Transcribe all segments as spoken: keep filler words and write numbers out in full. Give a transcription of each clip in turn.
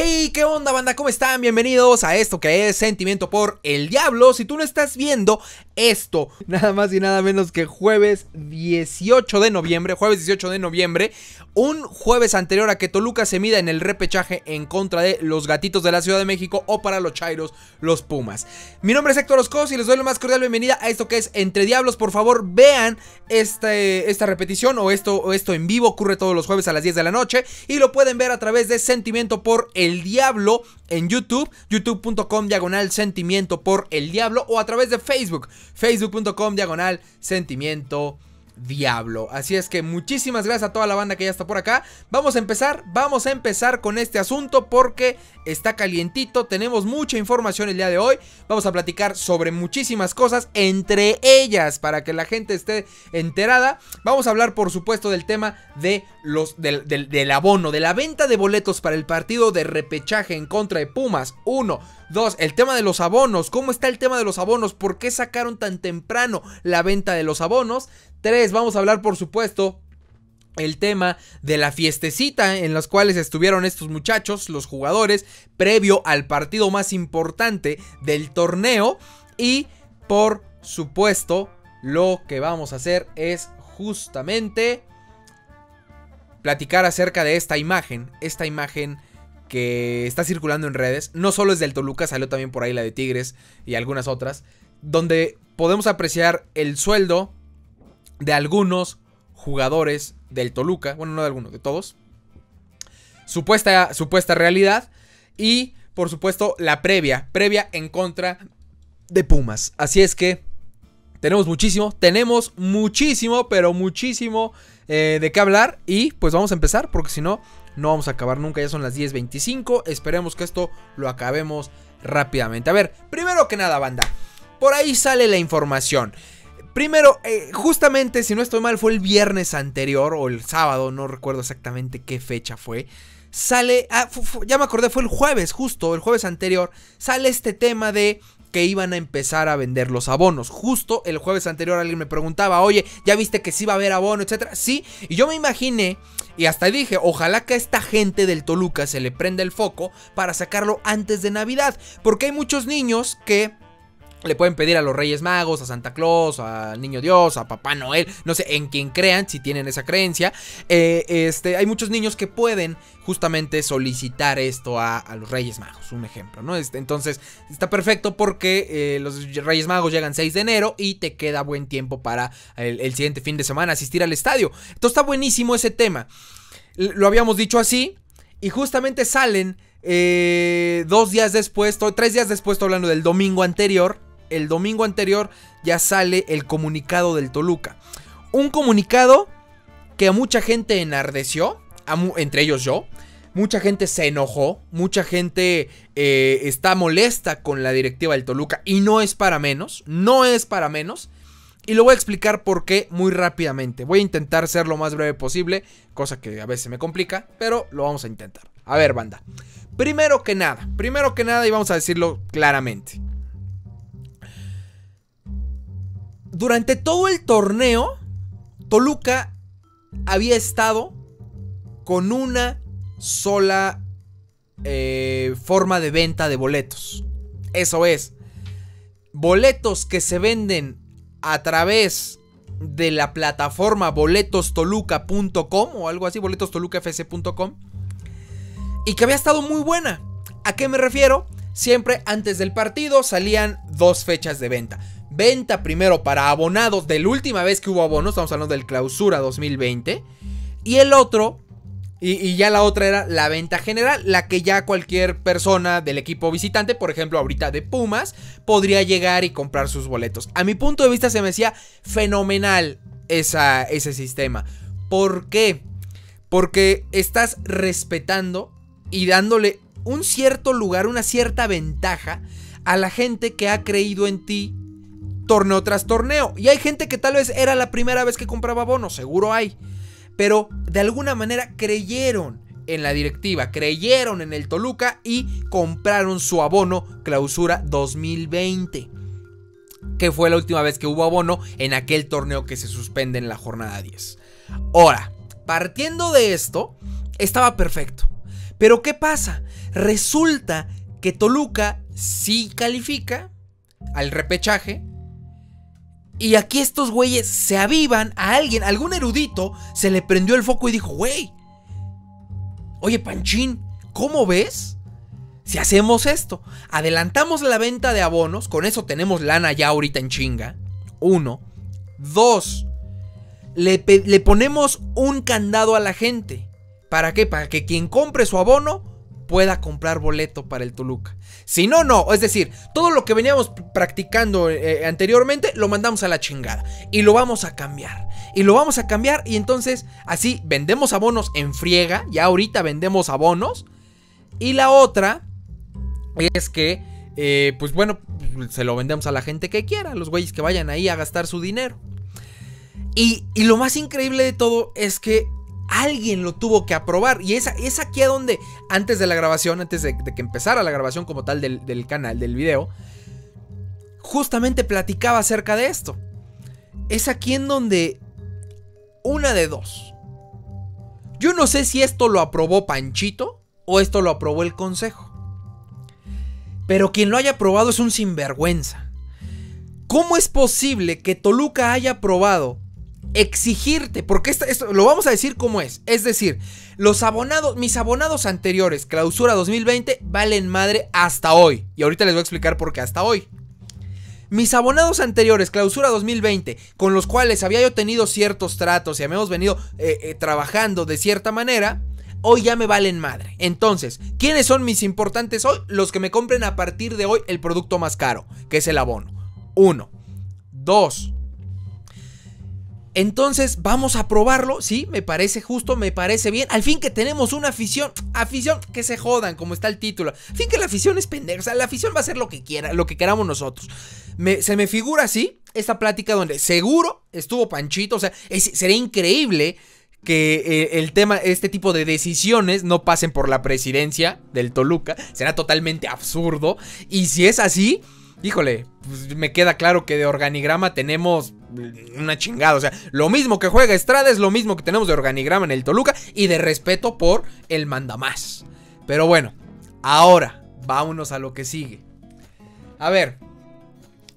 Hey, ¿qué onda, banda? ¿Cómo están? Bienvenidos a esto que es Sentimiento por el Diablo. Si tú no estás viendo esto, nada más y nada menos que jueves dieciocho de noviembre, jueves dieciocho de noviembre, un jueves anterior a que Toluca se mida en el repechaje en contra de los Gatitos de la Ciudad de México, o para los chairos, los Pumas. Mi nombre es Héctor Oscos y les doy la más cordial bienvenida a esto que es Entre Diablos. Por favor, vean este, esta repetición o esto, o esto en vivo. Ocurre todos los jueves a las diez de la noche y lo pueden ver a través de Sentimiento por el El Diablo en YouTube, youtube.com diagonal sentimiento por el diablo, o a través de Facebook, facebook.com diagonal sentimiento diablo. Así es que muchísimas gracias a toda la banda que ya está por acá. Vamos a empezar, vamos a empezar con este asunto porque está calientito, tenemos mucha información el día de hoy. Vamos a platicar sobre muchísimas cosas, entre ellas, para que la gente esté enterada, vamos a hablar por supuesto del tema de los, del, del, del abono, de la venta de boletos para el partido de repechaje en contra de Pumas. Uno, dos, el tema de los abonos. ¿Cómo está el tema de los abonos? ¿Por qué sacaron tan temprano la venta de los abonos? Tres, vamos a hablar por supuesto el tema de la fiestecita en las cuales estuvieron estos muchachos, los jugadores, previo al partido más importante del torneo. Y por supuesto lo que vamos a hacer es justamente platicar acerca de esta imagen, esta imagen que está circulando en redes. No solo es del Toluca, salió también por ahí la de Tigres y algunas otras, donde podemos apreciar el sueldo de algunos jugadores del Toluca. Bueno, no de algunos, de todos. Supuesta, supuesta realidad. Y, por supuesto, la previa. Previa en contra de Pumas. Así es que tenemos muchísimo. Tenemos muchísimo, pero muchísimo eh, de qué hablar. Y, pues, vamos a empezar. Porque si no, no vamos a acabar nunca. Ya son las diez veinticinco. Esperemos que esto lo acabemos rápidamente. A ver, primero que nada, banda. Por ahí sale la información. Primero, eh, justamente, si no estoy mal, fue el viernes anterior o el sábado, no recuerdo exactamente qué fecha fue. Sale, ah, fu, fu, ya me acordé, fue el jueves justo, el jueves anterior, sale este tema de que iban a empezar a vender los abonos. Justo el jueves anterior alguien me preguntaba, oye, ¿ya viste que sí va a haber abono, etcétera? Sí, y yo me imaginé y hasta dije, ojalá que a esta gente del Toluca se le prenda el foco para sacarlo antes de Navidad, porque hay muchos niños que le pueden pedir a los Reyes Magos, a Santa Claus, al Niño Dios, a Papá Noel, no sé, en quien crean, si tienen esa creencia. Eh, este, hay muchos niños que pueden justamente solicitar esto a, a los Reyes Magos, un ejemplo, ¿no? Este, entonces, está perfecto porque eh, los Reyes Magos llegan seis de enero y te queda buen tiempo para el, el siguiente fin de semana asistir al estadio. Entonces, está buenísimo ese tema. Lo habíamos dicho así y justamente salen eh, dos días después, tres días después, estoy hablando del domingo anterior. El domingo anterior ya sale el comunicado del Toluca. Un comunicado que a mucha gente enardeció, a mu entre ellos yo. Mucha gente se enojó, mucha gente eh, está molesta con la directiva del Toluca. Y no es para menos, no es para menos. Y lo voy a explicar por qué muy rápidamente. Voy a intentar ser lo más breve posible, cosa que a veces me complica, pero lo vamos a intentar. A ver, banda. Primero que nada, primero que nada, y vamos a decirlo claramente. Durante todo el torneo, Toluca había estado con una sola eh, forma de venta de boletos. Eso es, boletos que se venden a través de la plataforma boletos toluca punto com o algo así, boletos toluca f c punto com, y que había estado muy buena. ¿A qué me refiero? Siempre antes del partido salían dos fechas de venta. Venta primero para abonados de la última vez que hubo abonos, estamos hablando del clausura dos mil veinte. Y el otro, y, y ya la otra era la venta general, la que ya cualquier persona del equipo visitante, por ejemplo ahorita de Pumas, podría llegar y comprar sus boletos. A mi punto de vista se me hacía fenomenal esa, ese sistema. ¿Por qué? Porque estás respetando y dándole un cierto lugar, una cierta ventaja a la gente que ha creído en ti torneo tras torneo. Y hay gente que tal vez era la primera vez que compraba bonos, seguro hay, pero de alguna manera creyeron en la directiva, creyeron en el Toluca y compraron su abono clausura dos mil veinte, que fue la última vez que hubo abono en aquel torneo que se suspende en la jornada diez. Ahora, partiendo de esto, estaba perfecto. Pero ¿qué pasa? Resulta que Toluca sí califica al repechaje. Y aquí estos güeyes se avivan a alguien, a algún erudito, se le prendió el foco y dijo, güey, oye Panchín, ¿cómo ves si hacemos esto? Adelantamos la venta de abonos, con eso tenemos lana ya ahorita en chinga. Uno. Dos. Le, le ponemos un candado a la gente. ¿Para qué? Para que quien compre su abono pueda comprar boleto para el Toluca. Si no, no, es decir, todo lo que veníamos practicando eh, anteriormente lo mandamos a la chingada y lo vamos a cambiar, y lo vamos a cambiar y entonces así vendemos abonos en friega, ya ahorita vendemos abonos. Y la otra es que, eh, pues bueno, se lo vendemos a la gente que quiera, los güeyes que vayan ahí a gastar su dinero. Y, y lo más increíble de todo es que alguien lo tuvo que aprobar. Y esa, es aquí a donde, antes de la grabación, antes de, de que empezara la grabación como tal del, del canal, del video, justamente platicaba acerca de esto. Es aquí en donde una de dos. Yo no sé si esto lo aprobó Panchito o esto lo aprobó el consejo, pero quien lo haya aprobado es un sinvergüenza. ¿Cómo es posible que Toluca haya aprobado exigirte? Porque esto, esto lo vamos a decir como es. Es decir, los abonados, mis abonados anteriores, clausura dos mil veinte, valen madre hasta hoy. Y ahorita les voy a explicar por qué hasta hoy. Mis abonados anteriores, clausura dos mil veinte, con los cuales había yo tenido ciertos tratos y habíamos venido eh, eh, trabajando de cierta manera, hoy ya me valen madre. Entonces, ¿quiénes son mis importantes hoy? Los que me compren a partir de hoy el producto más caro, que es el abono. Uno. Dos. Entonces vamos a probarlo, sí, me parece justo, me parece bien. Al fin que tenemos una afición, afición que se jodan, como está el título. Al fin que la afición es pendeja, o sea, la afición va a hacer lo que quiera, lo que queramos nosotros. Me, se me figura así esta plática donde seguro estuvo Panchito, o sea, es, sería increíble que eh, el tema, este tipo de decisiones no pasen por la presidencia del Toluca, será totalmente absurdo. Y si es así, híjole, pues me queda claro que de organigrama tenemos una chingada. O sea, lo mismo que juega Estrada es lo mismo que tenemos de organigrama en el Toluca y de respeto por el mandamás. Pero bueno, ahora vámonos a lo que sigue. A ver,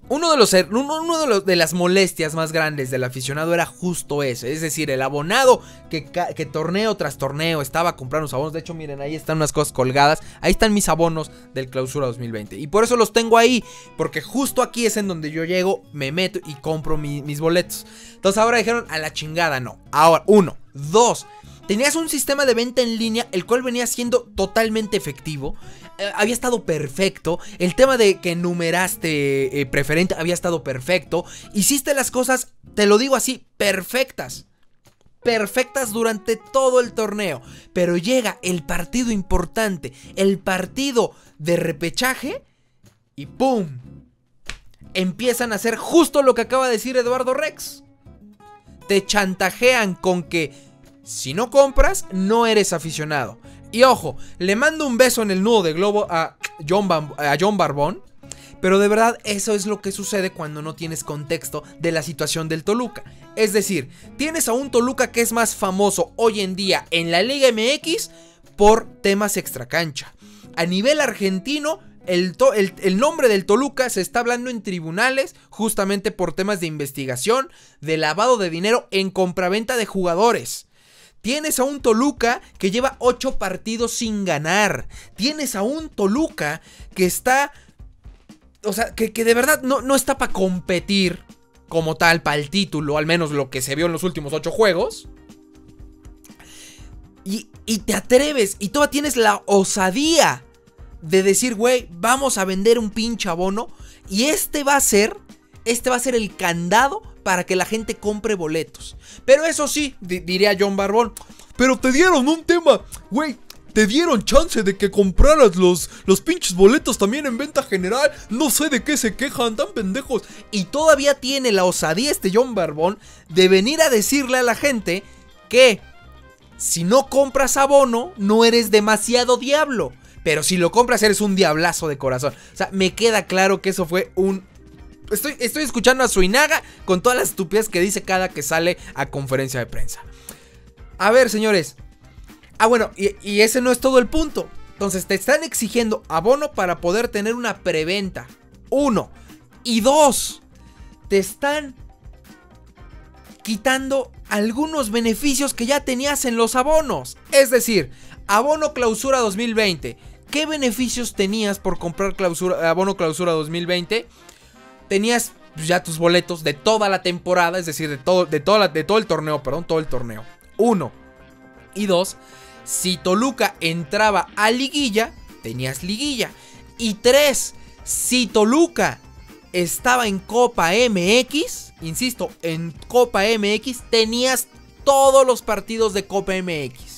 uno de los, uno, uno de, los de las molestias más grandes del aficionado era justo eso. Es decir, el abonado que, que torneo tras torneo estaba comprando sus abonos. De hecho, miren, ahí están unas cosas colgadas. Ahí están mis abonos del clausura dos mil veinte. Y por eso los tengo ahí, porque justo aquí es en donde yo llego, me meto y compro mi, mis boletos. Entonces ahora dijeron, a la chingada, no. Ahora, uno, dos, tenías un sistema de venta en línea, el cual venía siendo totalmente efectivo. Eh, había estado perfecto. El tema de que numeraste eh, preferente había estado perfecto. Hiciste las cosas, te lo digo así, perfectas. Perfectas durante todo el torneo. Pero llega el partido importante, el partido de repechaje, y ¡pum! Empiezan a hacer justo lo que acaba de decir Eduardo Rex. Te chantajean con que si no compras, no eres aficionado. Y ojo, le mando un beso en el nudo de globo a John, a John Barbón. Pero de verdad, eso es lo que sucede cuando no tienes contexto de la situación del Toluca. Es decir, tienes a un Toluca que es más famoso hoy en día en la Liga M X por temas extracancha. A nivel argentino, el, to el, el nombre del Toluca se está hablando en tribunales justamente por temas de investigación, de lavado de dinero en compraventa de jugadores. Tienes a un Toluca que lleva ocho partidos sin ganar. Tienes a un Toluca que está, o sea, que, que de verdad no, no está para competir como tal, para el título, al menos lo que se vio en los últimos ocho juegos. Y, y te atreves, y todavía tienes la osadía de decir, güey, vamos a vender un pinche abono. Y este va a ser, este va a ser el candado para que la gente compre boletos. Pero eso sí, diría John Barbón, pero te dieron un tema, güey, te dieron chance de que compraras los, los pinches boletos también en venta general. No sé de qué se quejan, tan pendejos. Y todavía tiene la osadía este John Barbón de venir a decirle a la gente que si no compras abono, no eres demasiado diablo, pero si lo compras eres un diablazo de corazón. O sea, me queda claro que eso fue un... Estoy, estoy escuchando a Suinaga con todas las estupideces que dice cada que sale a conferencia de prensa. A ver, señores. Ah, bueno, y, y ese no es todo el punto. Entonces te están exigiendo abono para poder tener una preventa. Uno. Y dos, te están quitando algunos beneficios que ya tenías en los abonos. Es decir, abono clausura dos mil veinte. ¿Qué beneficios tenías por comprar clausura, abono clausura dos mil veinte? Tenías ya tus boletos de toda la temporada, es decir, de todo, de toda la, de todo el torneo, perdón, todo el torneo. Uno. Y dos, si Toluca entraba a liguilla, tenías liguilla. Y tres, si Toluca estaba en Copa M X, insisto, en Copa M X, tenías todos los partidos de Copa M X.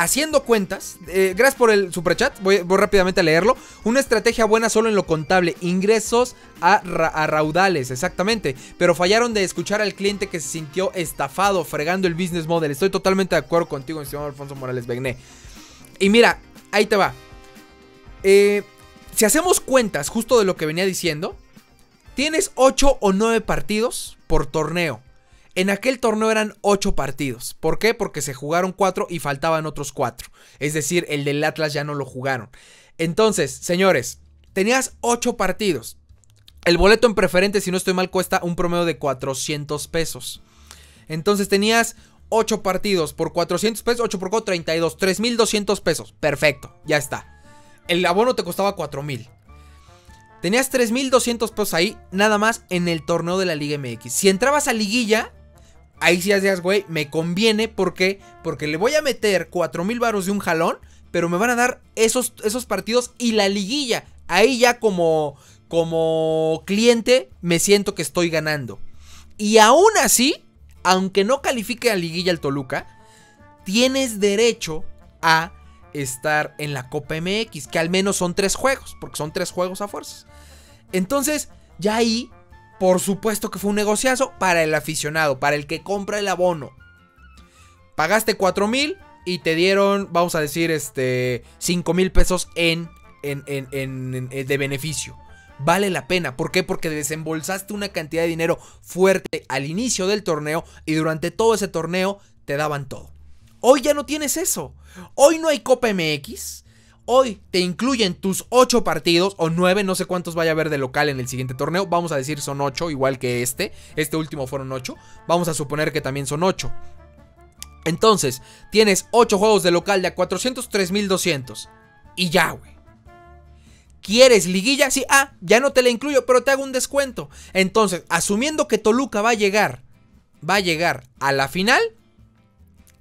Haciendo cuentas, eh, gracias por el superchat, voy, voy rápidamente a leerlo. Una estrategia buena solo en lo contable, ingresos a, ra, a raudales, exactamente. Pero fallaron de escuchar al cliente que se sintió estafado, fregando el business model. Estoy totalmente de acuerdo contigo, estimado Alfonso Morales Begné. Y mira, ahí te va. Eh, si hacemos cuentas justo de lo que venía diciendo, tienes ocho o nueve partidos por torneo. En aquel torneo eran ocho partidos. ¿Por qué? Porque se jugaron cuatro y faltaban otros cuatro. Es decir, el del Atlas ya no lo jugaron. Entonces, señores, tenías ocho partidos. El boleto en preferente, si no estoy mal, cuesta un promedio de cuatrocientos pesos. Entonces tenías ocho partidos por cuatrocientos pesos, ocho por cuatro, treinta y dos, tres mil doscientos pesos. Perfecto, ya está. El abono te costaba cuatro mil. Tenías tres mil doscientos pesos ahí, nada más en el torneo de la Liga M X. Si entrabas a liguilla, ahí sí hacías, güey, me conviene, ¿por qué? Porque le voy a meter cuatro mil varos de un jalón, pero me van a dar esos, esos partidos y la liguilla. Ahí ya como, como cliente me siento que estoy ganando. Y aún así, aunque no califique a liguilla el Toluca, tienes derecho a estar en la Copa M X, que al menos son tres juegos, porque son tres juegos a fuerzas. Entonces, ya ahí, por supuesto que fue un negociazo para el aficionado, para el que compra el abono. Pagaste cuatro mil y te dieron, vamos a decir, este, cinco mil pesos en, en, en, en, en, de beneficio. Vale la pena. ¿Por qué? Porque desembolsaste una cantidad de dinero fuerte al inicio del torneo y durante todo ese torneo te daban todo. Hoy ya no tienes eso. Hoy no hay Copa M X. Hoy te incluyen tus ocho partidos o nueve, no sé cuántos vaya a haber de local en el siguiente torneo. Vamos a decir son ocho, igual que este. Este último fueron ocho. Vamos a suponer que también son ocho. Entonces, tienes ocho juegos de local de a cuatrocientos, tres mil doscientos. Y ya, güey. ¿Quieres liguilla? Sí, ah, ya no te la incluyo, pero te hago un descuento. Entonces, asumiendo que Toluca va a llegar, va a llegar a la final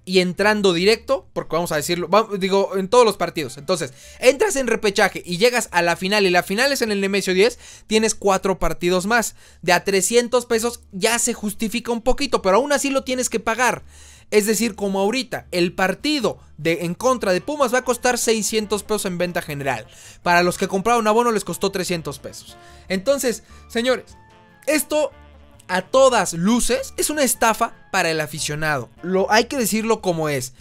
y entrando directo, porque vamos a decirlo, vamos, digo, en todos los partidos. Entonces, entras en repechaje y llegas a la final, y la final es en el Nemesio Díez, tienes cuatro partidos más. De a trescientos pesos ya se justifica un poquito, pero aún así lo tienes que pagar. Es decir, como ahorita, el partido de, en contra de Pumas va a costar seiscientos pesos en venta general. Para los que compraron abono les costó trescientos pesos. Entonces, señores, esto a todas luces es una estafa para el aficionado. Lo, hay que decirlo como es.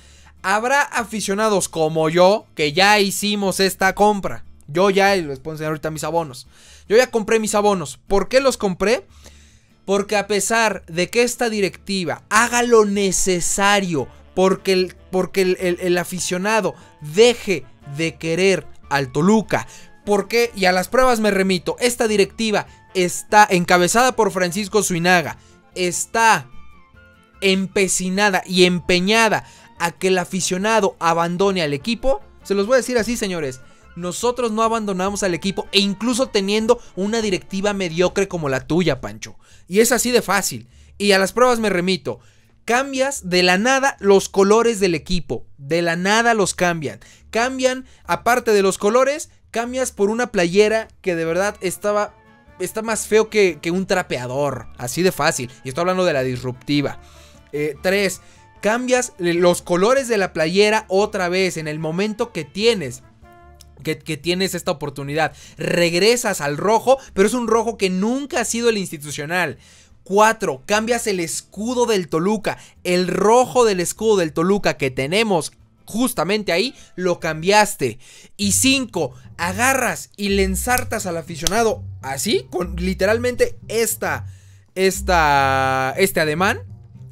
Habrá aficionados como yo que ya hicimos esta compra. Yo ya les puedo enseñar ahorita mis abonos. Yo ya compré mis abonos. ¿Por qué los compré? Porque a pesar de que esta directiva haga lo necesario porque el, porque el, el, el aficionado deje de querer al Toluca, porque, y a las pruebas me remito, esta directiva está encabezada por Francisco Suinaga, está empecinada y empeñada a que el aficionado abandone al equipo. Se los voy a decir así, señores, nosotros no abandonamos al equipo, e incluso teniendo una directiva mediocre como la tuya, Pancho. Y es así de fácil, y a las pruebas me remito. Cambias de la nada los colores del equipo, de la nada los cambian, cambian, aparte de los colores, cambias por una playera que de verdad estaba... Está más feo que, que un trapeador. Así de fácil. Y estoy hablando de la disruptiva. Eh, tres. Cambias los colores de la playera otra vez. En el momento que tienes. Que, que tienes esta oportunidad. Regresas al rojo. Pero es un rojo que nunca ha sido el institucional. cuatro. Cambias el escudo del Toluca. El rojo del escudo del Toluca que tenemos justamente ahí, lo cambiaste. Y cinco, agarras y le ensartas al aficionado así, con literalmente esta, esta, este ademán,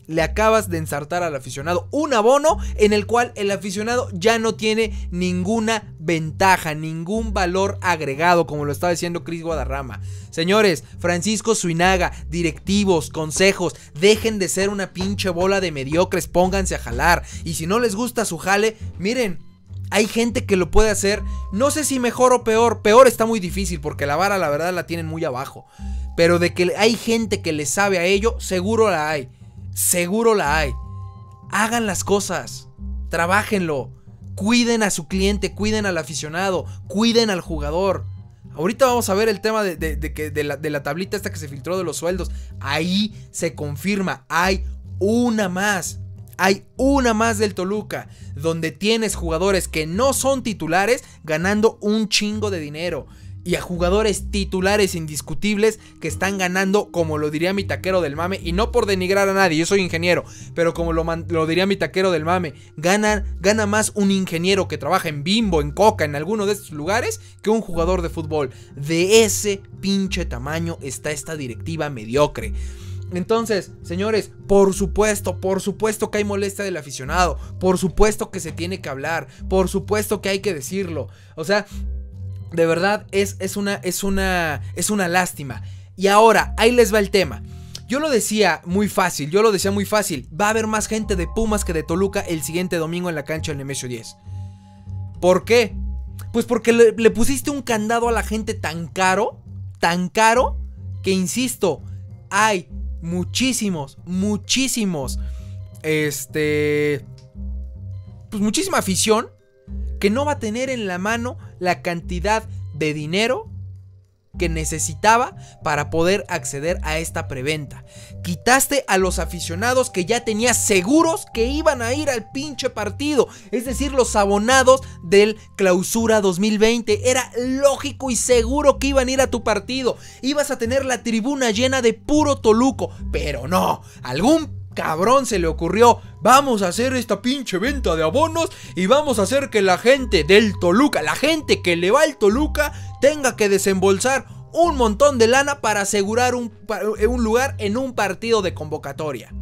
le acabas de ensartar al aficionado un abono en el cual el aficionado ya no tiene ninguna ventaja, ningún valor agregado, como lo estaba diciendo Cris Guadarrama. Señores, Francisco Suinaga, directivos, consejos, dejen de ser una pinche bola de mediocres, pónganse a jalar. Y si no les gusta su jale, miren, hay gente que lo puede hacer, no sé si mejor o peor. Peor está muy difícil porque la vara la verdad la tienen muy abajo, pero de que hay gente que le sabe a ello, seguro la hay. Seguro la hay. Hagan las cosas, trabájenlo, cuiden a su cliente, cuiden al aficionado, cuiden al jugador. Ahorita vamos a ver el tema de, de, de, de, la, de la tablita esta que se filtró de los sueldos. Ahí se confirma, hay una más. Hay una más del Toluca, donde tienes jugadores que no son titulares ganando un chingo de dinero y a jugadores titulares indiscutibles que están ganando, como lo diría mi taquero del mame, y no por denigrar a nadie, yo soy ingeniero, pero como lo, lo diría mi taquero del mame, gana, gana más un ingeniero que trabaja en Bimbo, en Coca, en alguno de estos lugares, que un jugador de fútbol. De ese pinche tamaño está esta directiva mediocre. Entonces, señores, por supuesto, por supuesto que hay molestia del aficionado, por supuesto que se tiene que hablar, por supuesto que hay que decirlo. O sea, de verdad es, es una, es una, es una lástima. Y ahora, ahí les va el tema. Yo lo decía muy fácil, yo lo decía muy fácil. Va a haber más gente de Pumas que de Toluca el siguiente domingo en la cancha del Nemesio Díez. ¿Por qué? Pues porque le, le pusiste un candado a la gente tan caro, tan caro, que insisto, hay muchísimos, muchísimos, este, pues muchísima afición que no va a tener en la mano la cantidad de dinero que necesitaba para poder acceder a esta preventa. Quitaste a los aficionados que ya tenías seguros que iban a ir al pinche partido, es decir, los abonados del clausura dos mil veinte. Era lógico y seguro que iban a ir a tu partido, ibas a tener la tribuna llena de puro Toluco, pero no, algún cabrón se le ocurrió, vamos a hacer esta pinche venta de abonos y vamos a hacer que la gente del Toluca, la gente que le va al Toluca, tenga que desembolsar un montón de lana para asegurar un, un lugar en un partido de convocatoria.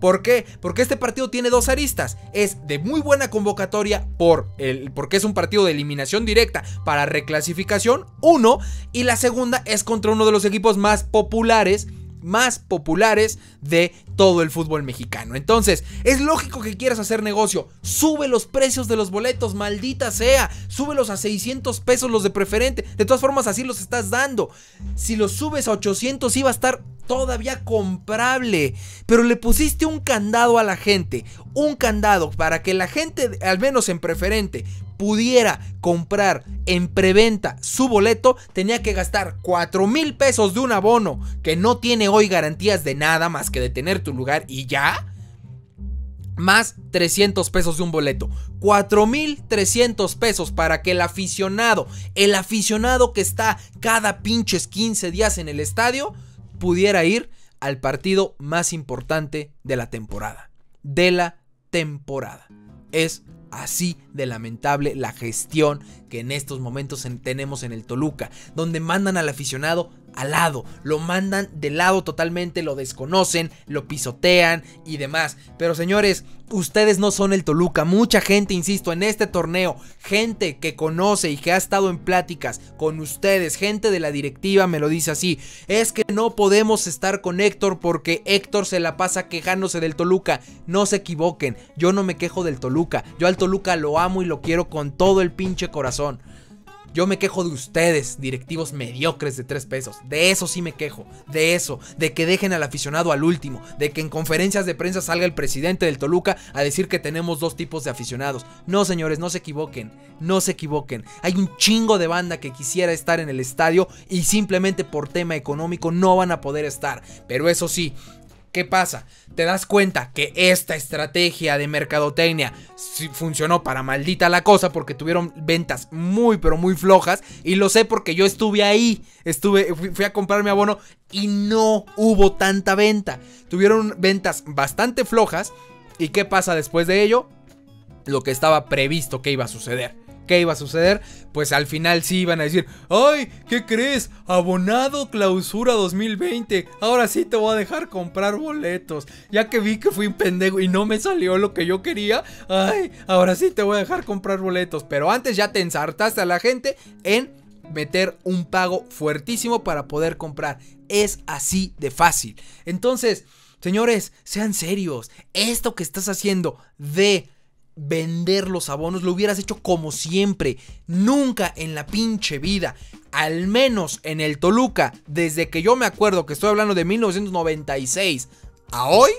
¿Por qué? Porque este partido tiene dos aristas. Es de muy buena convocatoria por el, porque es un partido de eliminación directa para reclasificación, uno, y la segunda es contra uno de los equipos más populares más populares de todo el fútbol mexicano. Entonces, es lógico que quieras hacer negocio. Sube los precios de los boletos, maldita sea. Súbelos a seiscientos pesos los de preferente. De todas formas, así los estás dando. Si los subes a ochocientos, iba a estar todavía comprable. Pero le pusiste un candado a la gente. Un candado para que la gente, al menos en preferente, pudiera comprar en preventa su boleto, tenía que gastar cuatro mil pesos de un abono que no tiene hoy garantías de nada más que de tener tu lugar y ya, más trescientos pesos de un boleto, cuatro mil trescientos pesos para que el aficionado, el aficionado que está cada pinches quince días en el estadio, pudiera ir al partido más importante de la temporada, de la temporada. Es así de lamentable la gestión que en estos momentos en, tenemos en el Toluca, donde mandan al aficionado al lado, lo mandan de lado totalmente, lo desconocen, lo pisotean y demás. Pero señores, ustedes no son el Toluca. Mucha gente, insisto, en este torneo, gente que conoce y que ha estado en pláticas con ustedes, gente de la directiva me lo dice así, es que no podemos estar con Héctor porque Héctor se la pasa quejándose del Toluca. No se equivoquen, yo no me quejo del Toluca, yo al Toluca lo amo y lo quiero con todo el pinche corazón. Yo me quejo de ustedes, directivos mediocres de tres pesos. De eso sí me quejo. De eso, de que dejen al aficionado al último. De que en conferencias de prensa salga el presidente del Toluca a decir que tenemos dos tipos de aficionados. No, señores, no se equivoquen. No se equivoquen. Hay un chingo de banda que quisiera estar en el estadio y simplemente por tema económico no van a poder estar. Pero eso sí, ¿qué pasa? Te das cuenta que esta estrategia de mercadotecnia funcionó para maldita la cosa porque tuvieron ventas muy pero muy flojas, y lo sé porque yo estuve ahí, estuve, fui a comprar mi abono y no hubo tanta venta. Tuvieron ventas bastante flojas, y ¿qué pasa después de ello? Lo que estaba previsto que iba a suceder, qué iba a suceder, pues al final sí iban a decir: ¡ay! ¿Qué crees? Abonado clausura dos mil veinte, ahora sí te voy a dejar comprar boletos. Ya que vi que fui un pendejo y no me salió lo que yo quería, ¡ay! Ahora sí te voy a dejar comprar boletos. Pero antes ya te ensartaste a la gente en meter un pago fuertísimo para poder comprar. Es así de fácil. Entonces, señores, sean serios. Esto que estás haciendo de vender los abonos lo hubieras hecho como siempre. Nunca en la pinche vida, al menos en el Toluca, desde que yo me acuerdo, que estoy hablando de mil novecientos noventa y seis a hoy,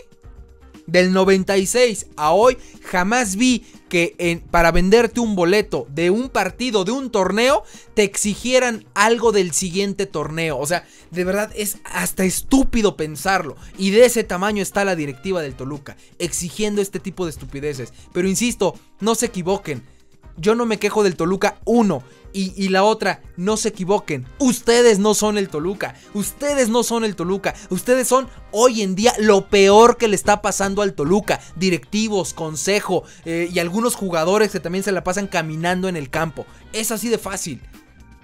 del noventa y seis a hoy, jamás vi que en, para venderte un boleto de un partido, de un torneo, te exigieran algo del siguiente torneo. O sea, de verdad es hasta estúpido pensarlo. Y de ese tamaño está la directiva del Toluca, exigiendo este tipo de estupideces. Pero insisto, no se equivoquen. Yo no me quejo del Toluca, uno. Y, y la otra, no se equivoquen. Ustedes no son el Toluca. Ustedes no son el Toluca. Ustedes son hoy en día lo peor que le está pasando al Toluca. Directivos, consejo eh, y algunos jugadores que también se la pasan caminando en el campo. Es así de fácil.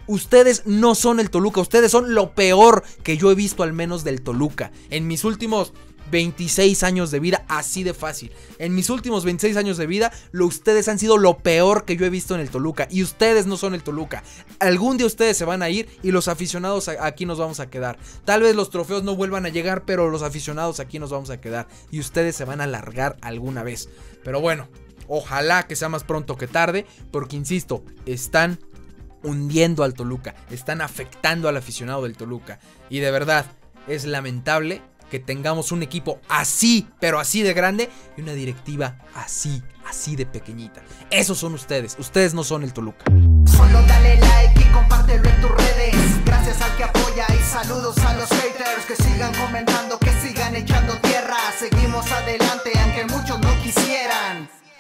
Ustedes no son el Toluca. Ustedes son lo peor que yo he visto, al menos del Toluca, en mis últimos veintiséis años de vida. Así de fácil. En mis últimos veintiséis años de vida, lo, ustedes han sido lo peor que yo he visto en el Toluca. Y ustedes no son el Toluca. Algún día ustedes se van a ir y los aficionados aquí nos vamos a quedar. Tal vez los trofeos no vuelvan a llegar, pero los aficionados aquí nos vamos a quedar. Y ustedes se van a largar alguna vez. Pero bueno, ojalá que sea más pronto que tarde, porque insisto, están hundiendo al Toluca. Están afectando al aficionado del Toluca. Y de verdad, es lamentable que tengamos un equipo así, pero así de grande, y una directiva así, así de pequeñita. Esos son ustedes. Ustedes no son el Toluca. Solo dale like y compártelo en tus redes. Gracias al que apoya y saludos a los haters. Que sigan comentando, que sigan echando tierra. Seguimos adelante aunque muchos no quisieran.